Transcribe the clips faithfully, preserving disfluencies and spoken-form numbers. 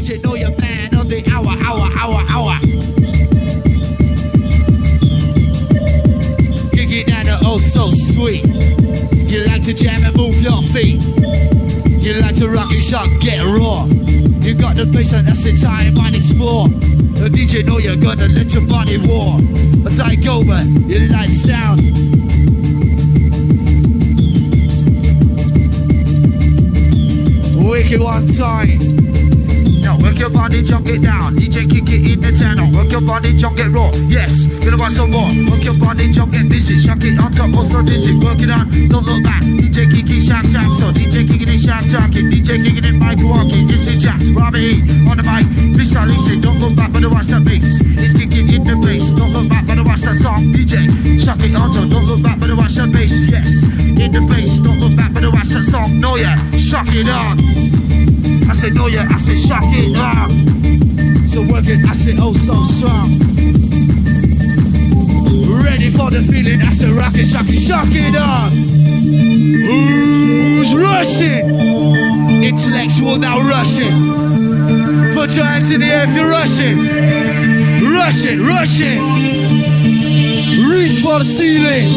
D J know your man of the hour, hour, hour, hour. Kicking down the oh so sweet. You like to jam and move your feet. You like to rock and shock, get raw. You got the bass and that's the time, mind explore. The D J know you're gonna let your body war. A tight over, you like sound. Wicked one time. Now work your body, jump it down. D J kick it in the channel. Work your body, jump it raw. Yes, gonna want some more. Work your body, jump it dizzy. Shock it on top, also dizzy. Work it on, don't look back. D J kick it, shout out. So D J kick it, shout out. D J kick it, Mike walking. It's a Jax, Robbie on the mic. Freestyle, listen, don't look back, but watch that bass. It's kicking in the place. Don't look back, but watch that song. D J, shock it on top. Don't look back, but watch that bass. Yes, in the place. Don't look back, but watch that song. No, yeah, shock it on. I said no yeah, I said shock it up. So work it, I said oh so strong. Ready for the feeling, I said rock it, shock it, shock it up. Who's rushing? Intellectual now rushing. Put your hands in the air if you're rushing. Rushing, rushing. Reach for the ceiling.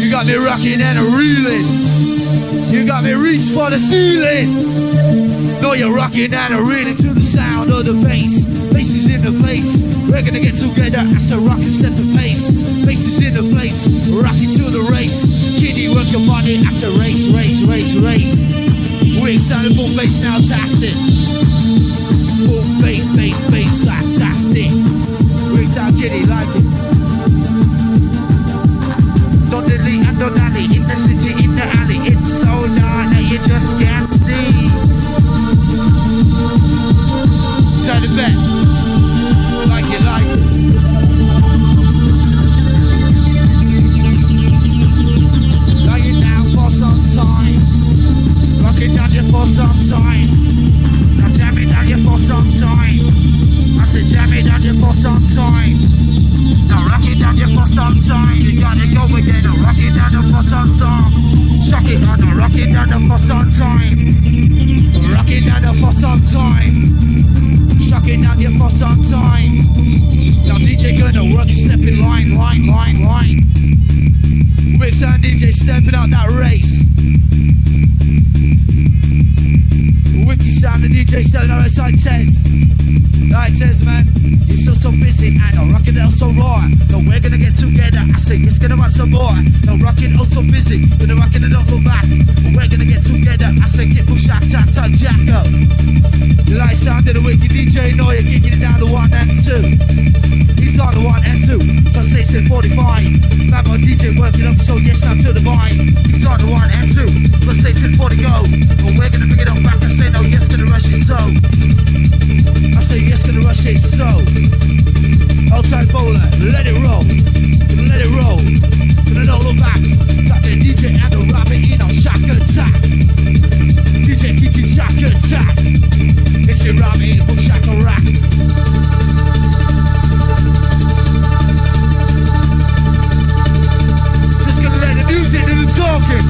You got me rocking and reeling. You got me reach for the ceiling. Know you're rocking and I'm reeling to the sound of the bass. Bass is in the place. We're gonna get together as a rock and step the pace. Bass is in the place. Rocking to the race. Kiddy, work your body as a race, race, race, race. We're excited for bass now, fantastic. Full bass, bass, bass, fantastic. We're excited, Kiddy, like it. Don't delete and don't delete. In the city, in the alley, it's so dark that you just can't see. Turn it back, like you like it. Lock it down for some time. Lock it down here for some time. Now jam it down here for some time. I said jam it down here for some time. Now rock it down here for some time. You gotta go again. Now rock it down here for some time. Shock it down. Now rock it down here for some time. Rock it down here for some time. Shock it down here for some time. Now D J gonna work. Step in line, line, line, line. Mix and D J stepping out that race. Wicked sound and D J stepping out outside test. Alright, Tez, man, you're so, so busy, and I'm rocking it all so raw. Now we're gonna get together, I say it's gonna want some more. Now rocking all so busy, gonna rock it and don't go back. But we're gonna get together, I say get from Shack, Tack, Tack, Jacko. The light sound of the wicked D J Noya, kicking it down the one and two. He's on the one and two, PlayStation forty-five. Back on D J working up, so yes, now to the vine. He's on the one and two, PlayStation forty go. But we're gonna pick it up back and say no, yes, gonna rush it so. I say yes to the rush it, so outside bowler, let it roll, let it roll, gonna don't look back. Got the D J and the rabbit in on shock attack. D J Kiki shock attack. It's your rabbit in the book shock a rack. Just gonna let the music do the talking.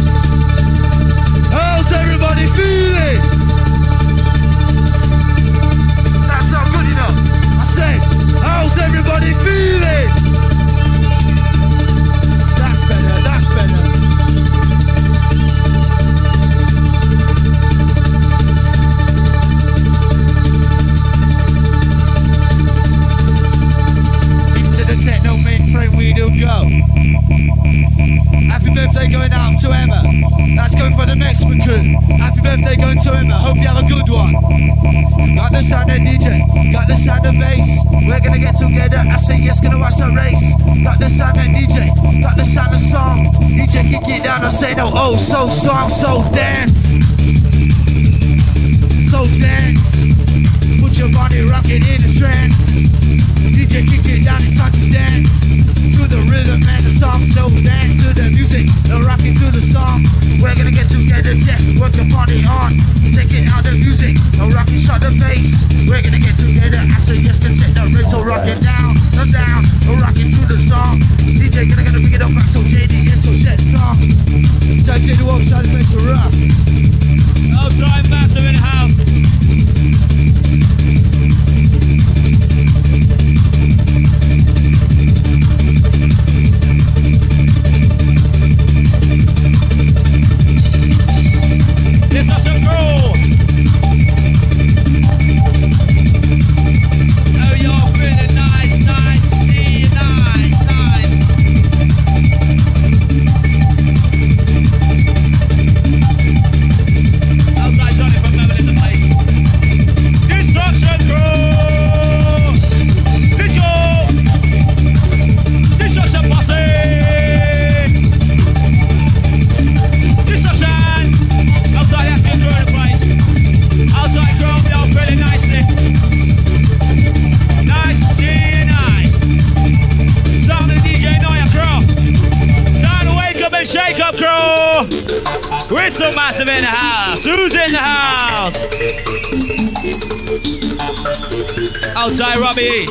How's everybody feeling? How's everybody feeling? That's better, that's better. Into the techno mainframe we do go. Happy birthday going out to Emma. That's going for the next recruit. Happy birthday going to Emma. Hope you have a good one. Got the sound of D J. Got the sound of bass. We're gonna get together. I say yes, gonna watch the race. Got the sound of D J. Got the sound of song. D J kick it down and say no. Oh, so song, so dance. So dance. Put your body rocking in a trance. D J kick it down, it's time to dance. To the rhythm and the song, so dance to the music, the rocking to the song. We're gonna get together, yeah, work the party on. Take it out the music, the rocking shot the face. We're gonna get together, I say yes, can take the rhythm, so rock it down, the down, the rocking to the song. D J gonna gonna pick it up back, so J D, yes, so jet song. Touch it, walk side, face to rock. I'll drive faster in the house. So massive in the house. Who's in the house? Outside, Robbie.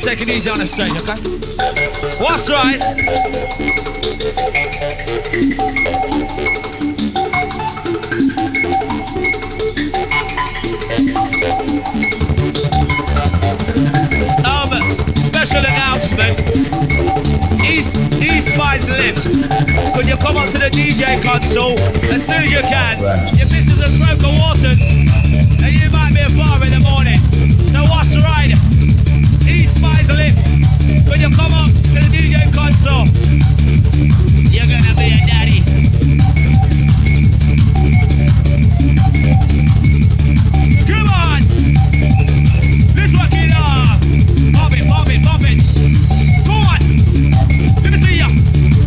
Take it easy on the stage, okay? What's right? Um, special announcement. East, East Spice Lift. Could you come up to the D J console as soon as you can? If this is a stroke of waters, then you might be a bar in the morning. So what's the ride? East Spice Lift. Could you come up to the D J console? You're gonna be a daddy. Come on! This one can uh pop it, pop it, pop it. Go on! Let me see ya! Let's go!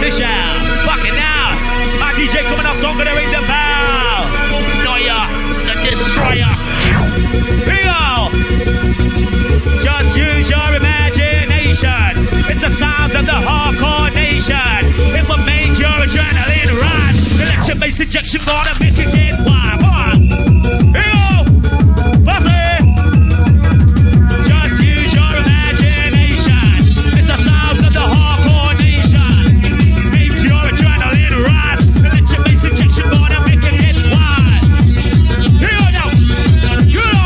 transition. Fucking out. Our D J coming out stronger than Razor Bow. Noya, the destroyer. Here we go. Just use your imagination. It's the sounds of the hardcore nation. It will make your adrenaline run. Electric bass injection for the make it get wild. Come on. Here we go. Bust it. Just use your imagination. It's the sounds of the hardcore nation. Make your adrenaline run. Electric bass injection for the make it get wild. Here we go now. Here we go.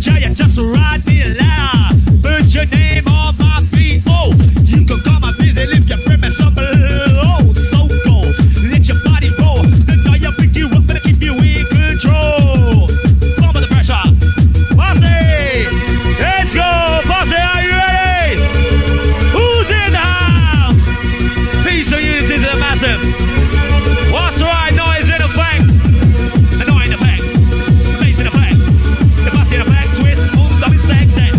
Giant, just ride the ladder. Put your name on my feet. Oh, you can call my busy if you're frippin' something. Oh, so cold. Let your body roll. The fire pick you up and keep you in control. Come with the pressure. Posse! Let's go! Posse, are you ready? Who's in the house? Peace to unity to the massive. What's right? Noise in the bank. Annoying in the bank. Face in the bank. The posse in the bank. Let's go. Let's rock it.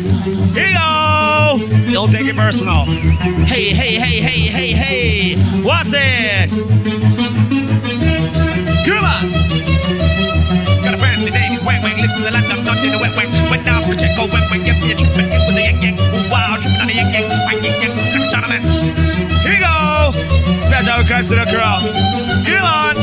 Shabbos. Yo! Don't take it personal. Hey, hey, hey, hey, hey, hey. What's this? Come on. Got a friend today. He's wang wang. Lives in the land of not in the wet wang. Went down for check. Go wang wang. Give me a trip. It was a yang yang. Wow, tripping on a yang yang. Wang yang yang. Like a shot of man. Here you go. Special request for the girl. Come on.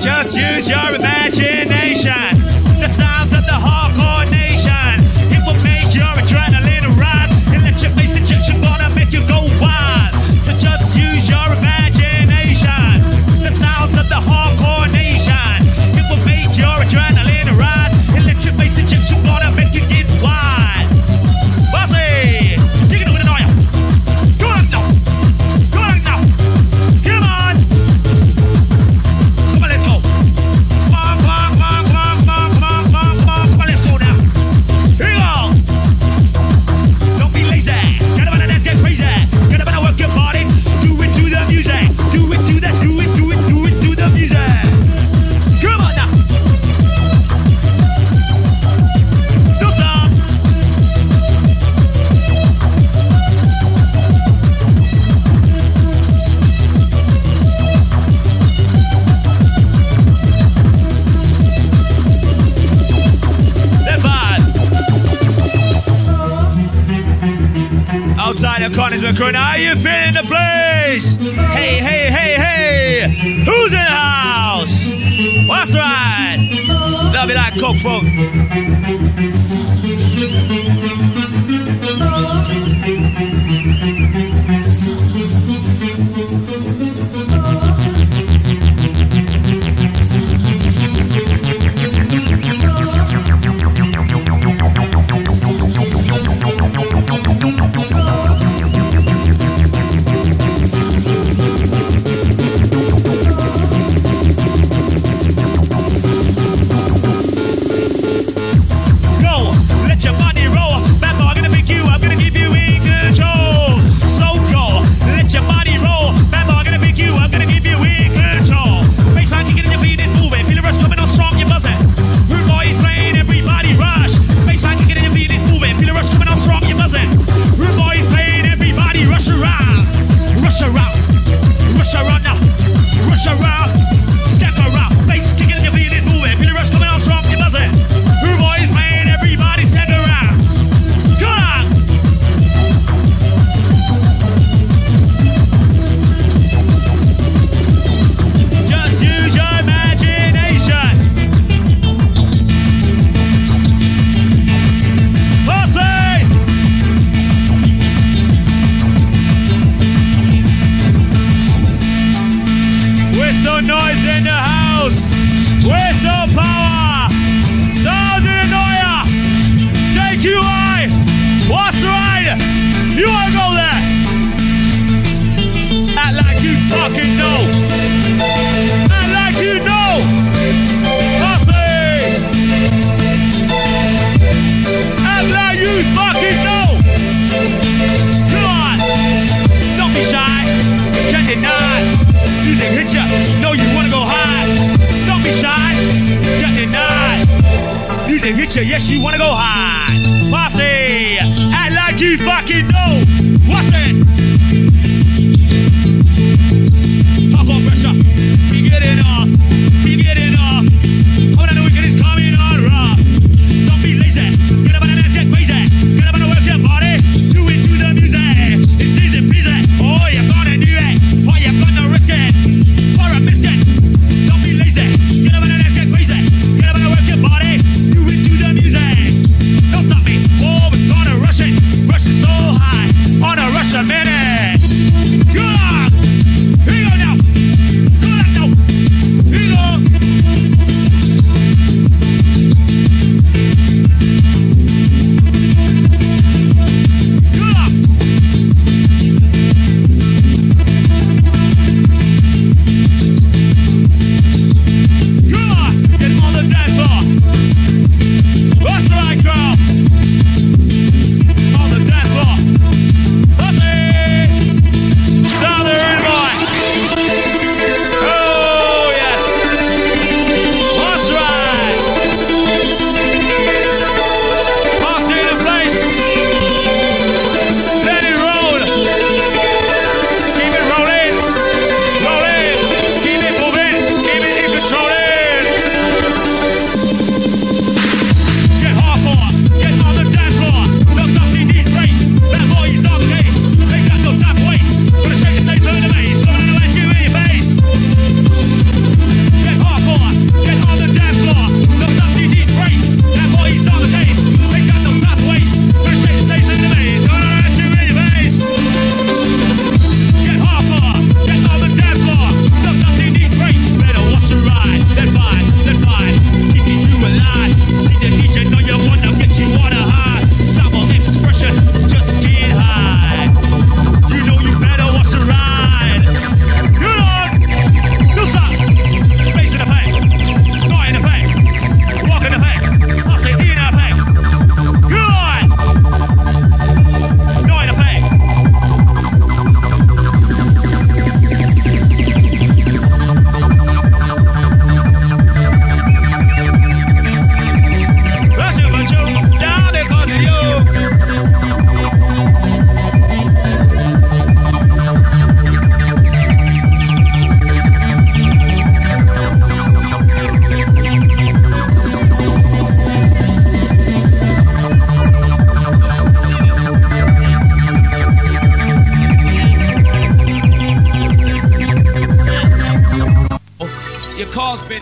Just use your imagination. The sounds of the hardcore nation. It will make your adrenaline run. Electric bass injection gonna make you go wild. So just use your imagination. The sounds of the hardcore nation. It will make your adrenaline run. Electric bass injection gonna make you get wild. Bossy! You can do it now. Go on now. Go on now. Come on. Come on, let's go. Come on. Outside of Connie's McCrone, how you feeling the place? Hey, hey, hey, hey! Who's in the house? What's right? That'll be like coke folk. Yes, you wanna go high, posse. Act like you fucking know. Watch this. Alcohol pressure. We get it off. We get it off. Come on, the weekend is coming on rough. Don't be lazy. Get up on the dance, get crazy. Get up on the work, get party. Do it to the music. It's easy peasy. Oh, you're gonna do it. Oh, you're gonna risk it for a biscuit. Don't be lazy. Get up on the dance, get crazy. Get up on the work, get party. Don't stop me. Oh, it's gonna rush it. Rush it so high. On a rush a minute. Good luck. Here you go now. Good luck now. Here you go.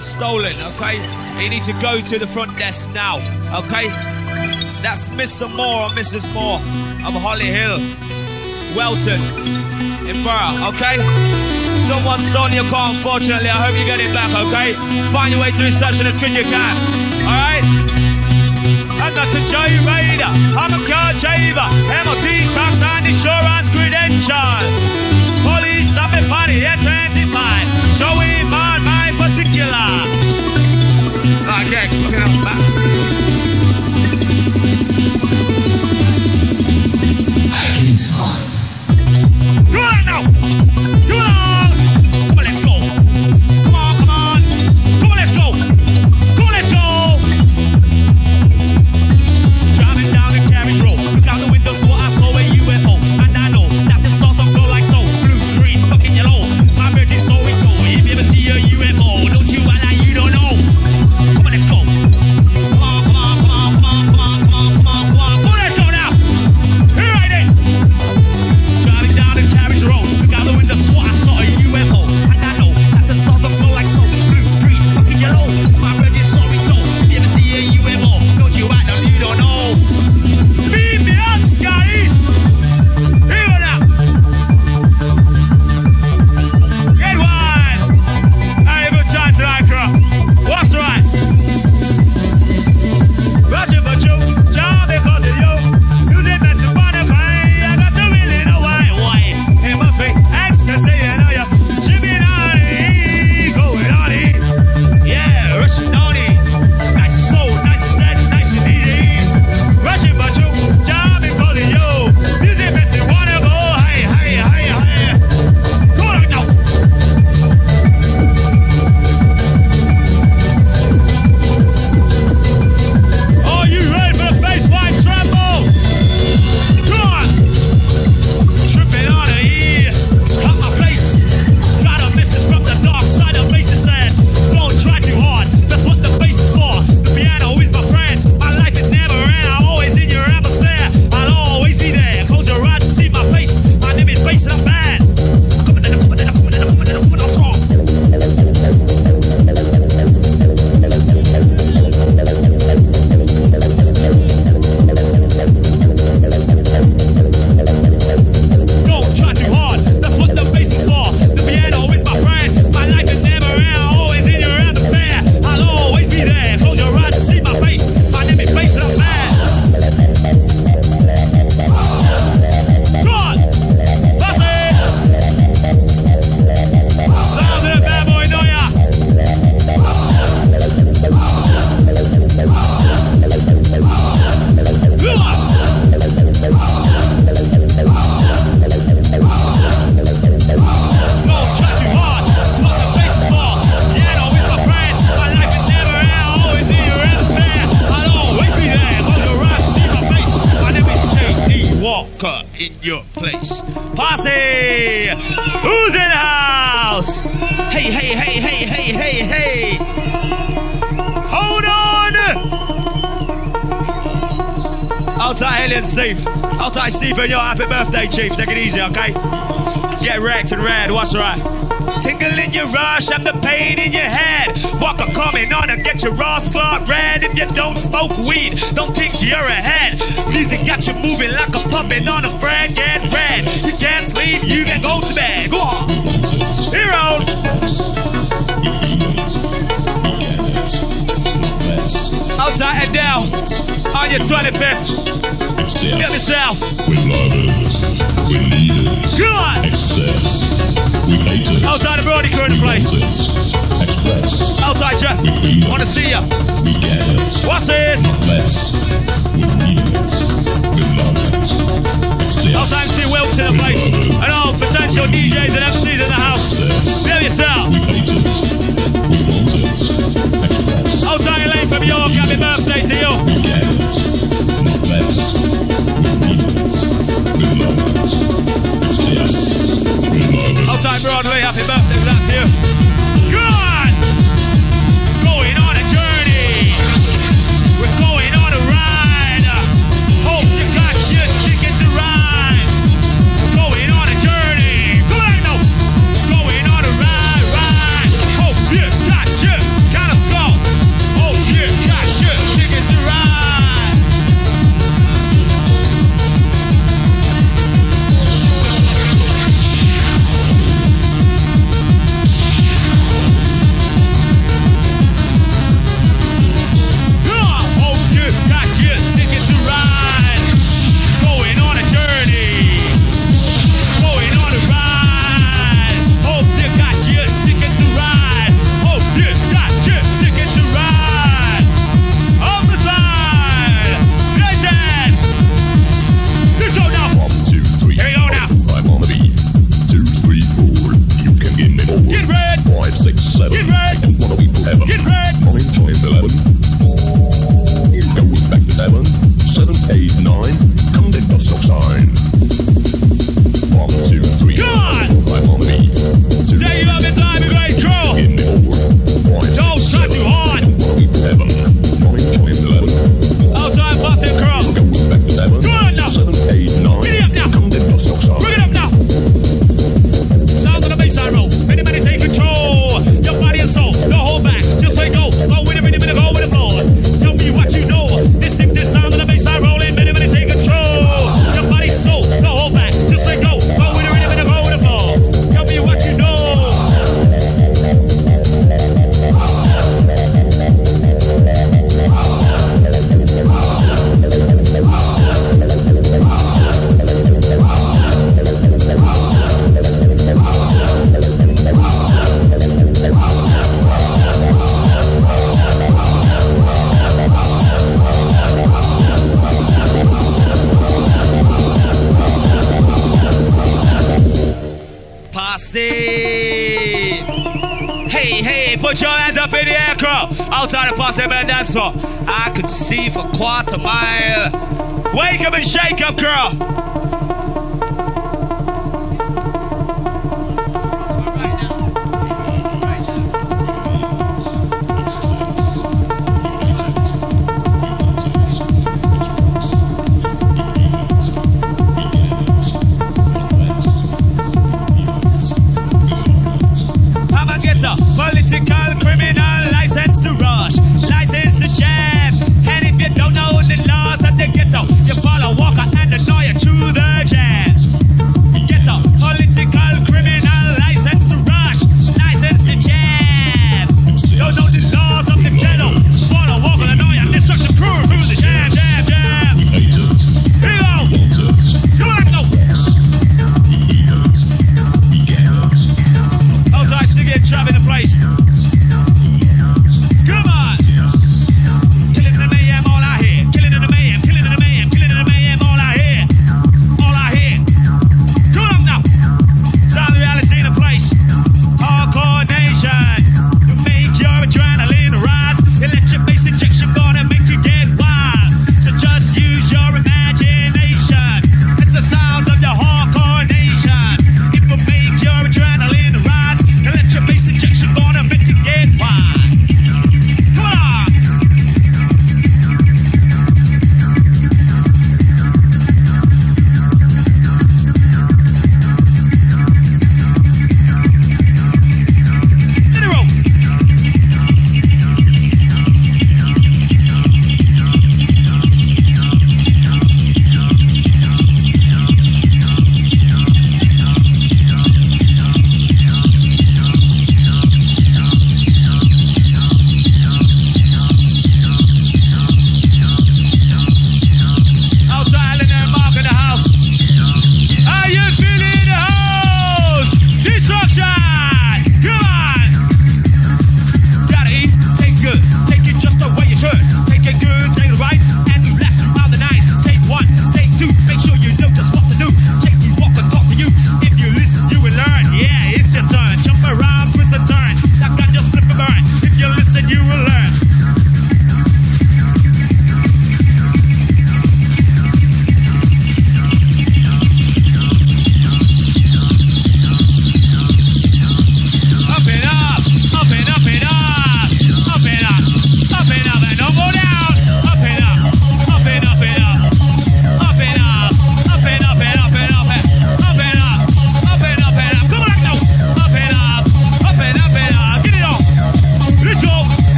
Stolen, okay? You need to go to the front desk now, okay? That's Mister Moore or Missus Moore of Holly Hill, Welton, in Borough, okay? Someone stole your car, unfortunately. I hope you get it back, okay? Find your way to reception as quick as you can, alright? And that's a J Raider, I'm a car driver, M O T tax and insurance credentials. Police, stop it, party, that's anti-pie. Showing my mind. Particular. Ah, yeah, look at him back. I can talk. Do that now. Do that. Come on, let's go. Come on, come on. Come on, let's go. Come on, let's go. Driving down the carriage road. Look out the window, so I saw a U F O. And I know that the stars don't go like so. Blue, green, fucking yellow. My virgin so we go. If you ever see a U F O. Chief, take it easy, okay? Get wrecked and red, what's right? Tickle in your rush, I'm the pain in your head. Walker coming on and get your Ross Clark red. If you don't smoke weed, don't think you're ahead. Music got you moving like a puppet on a friend. Get red, you can't sleep, you can go to bed. Go on, hero. Outside down on your twenty-fifth. Excel. Get this out. We love it. We need it. Good. Excess. We made it. Outside the road, current place. Excess. Outside Jeff. Wanna see ya. We get it. What's this? Excess. We need it. We love it. Excess. Outside M C Wilson, place. And all potential D Js and M Cs in the house. Feel yourself. We made it. We want it. Excess. Outside Elaine from York. Happy birthday to you. We get it. Not best. Outside Broadway, happy birthday, that's you. Good! Going on a journey. We're going on a ride. Hope you got your ticket to ride. We're going on a journey. Go back now. Going on a ride, ride. Hope you got your kind of skull. Hope you got your ticket to ride. I could see for quite a mile. Wake up and shake up, girl. Papa gets a political criminal license to rush. Jam. And if you don't know the laws of the ghetto, you follow Walker and the lawyer too.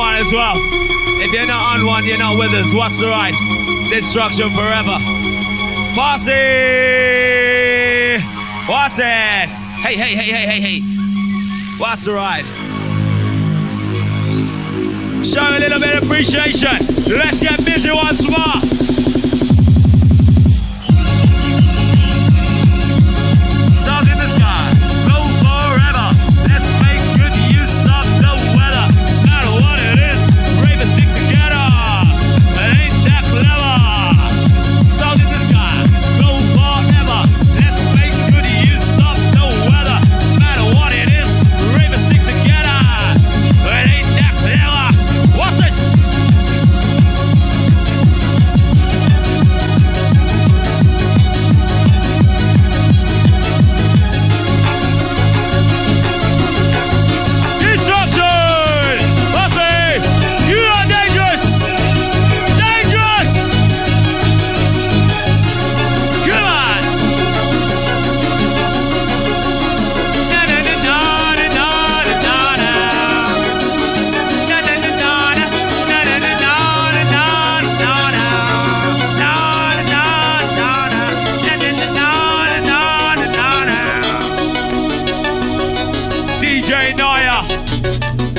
As well. If you're not on one, you're not with us. What's the right? Dizstruxshon forever. Posse! What's this? Hey, hey, hey, hey, hey, hey. What's the right? Show a little bit of appreciation. Let's get busy once more. Stars in the sky. Go forever. Let's make good use of the weather.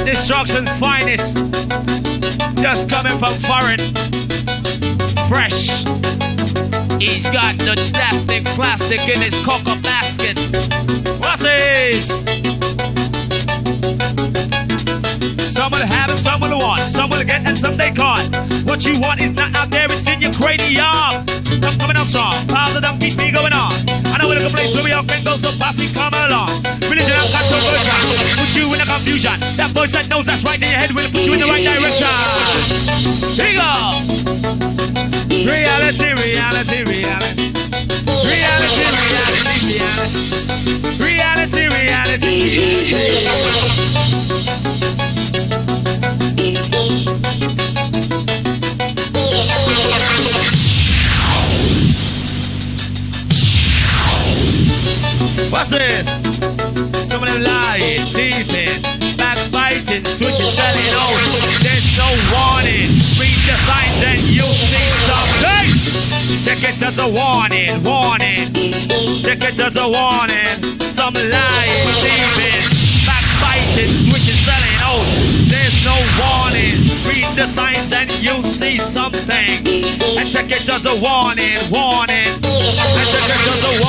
Dizstruxshon's finest, just coming from foreign, fresh. He's got the plastic plastic in his cocoa basket. What's this? Someone have it, someone want, someone get and some they can't. What you want is not out there, it's in your cranium. I'm coming on strong, piles of them keep me going on. I know it's a place where we all can go, so posse come along. Religion outside the religion, put you in a confusion. That voice that knows that's right in your head will put you in the right direction. Here you go. Reality, reality, reality. Reality, reality, reality. Reality, reality, reality. What's this? Some of them lying, thieving, backbiting, switching, selling on. There's no warning. Read the signs and you'll see something. Take it as a warning, warning. Take it as a warning. Some lying, thieving, backbiting, switching, selling on. There's no warning. Read the signs and you'll see something. And take it as a warning, warning. And take it as a warning.